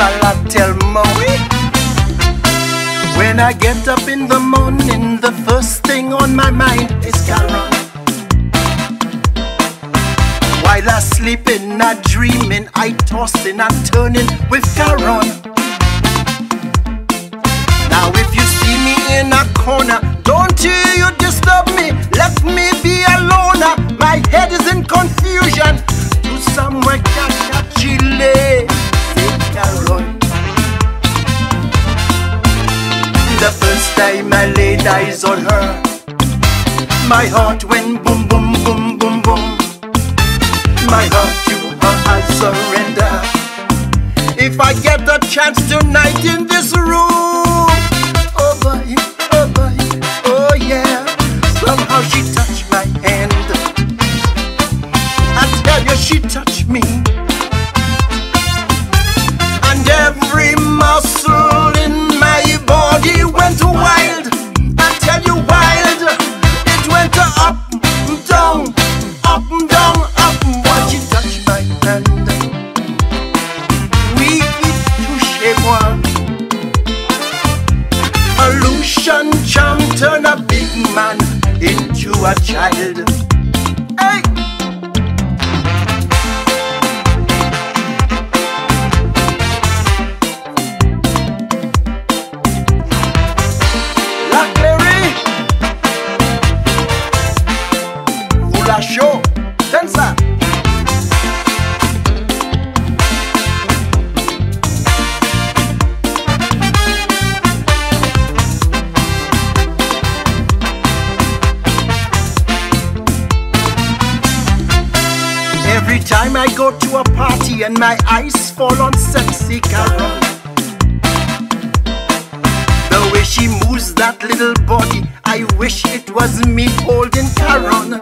Salah, tell me oui. When I get up in the morning, the first thing on my mind is Caron. While I sleeping, I dreaming, I tossing, I'm turning with Caron. Now if you see me in a corner, don't you disturb me, let me be alone. My head is in confusion. To somewhere caca chile, Caron. The first time I laid eyes on her, my heart went boom, boom, boom, boom, boom. My heart to her I surrender. If I get a chance tonight in this room, oh boy, oh boy, oh yeah. Somehow she touched my hand, I tell you she touched me. And every muscle in my body went wild, I tell you wild. It went up, down, up, down, up. When she touched my hand, oui, touchez-moi. A Lucian charm turned a big man into a child. Hey! Show, danza. Every time I go to a party and my eyes fall on sexy Caron, the way she moves that little body, I wish it was me holding Caron.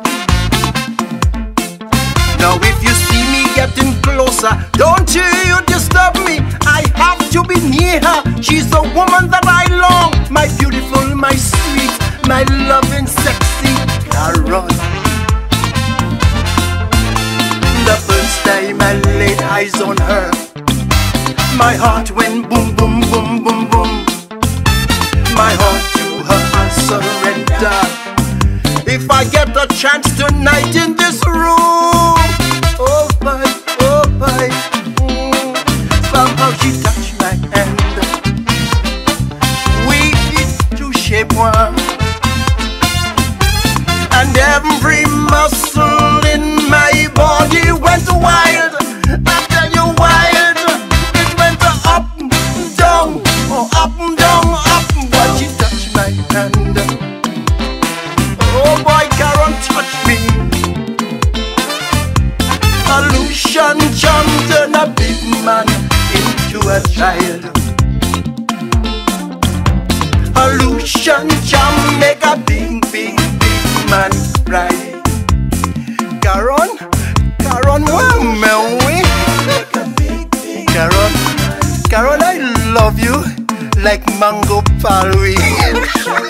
Now if you see me getting closer, don't you disturb me, I have to be near her. She's the woman that I long, my beautiful, my sweet, my loving, sexy Caron. The first time I laid eyes on her, my heart went boom, boom, boom, boom, boom. My heart to her I surrender. If I get a chance tonight in this room, oh boy, oh boy, somehow she touched my hand. Oui, touchez-moi. And every muscle in my body went wild, I tell you wild. It went up, down, oh, up, down, up. But she touched my hand. Oh boy, Caron touched me. Lucian jumped and a big man into a child. A Lucian jump make a big, big, big man cry. Caron, Caron, oui. Caron, Caron, I love you like mango palwi.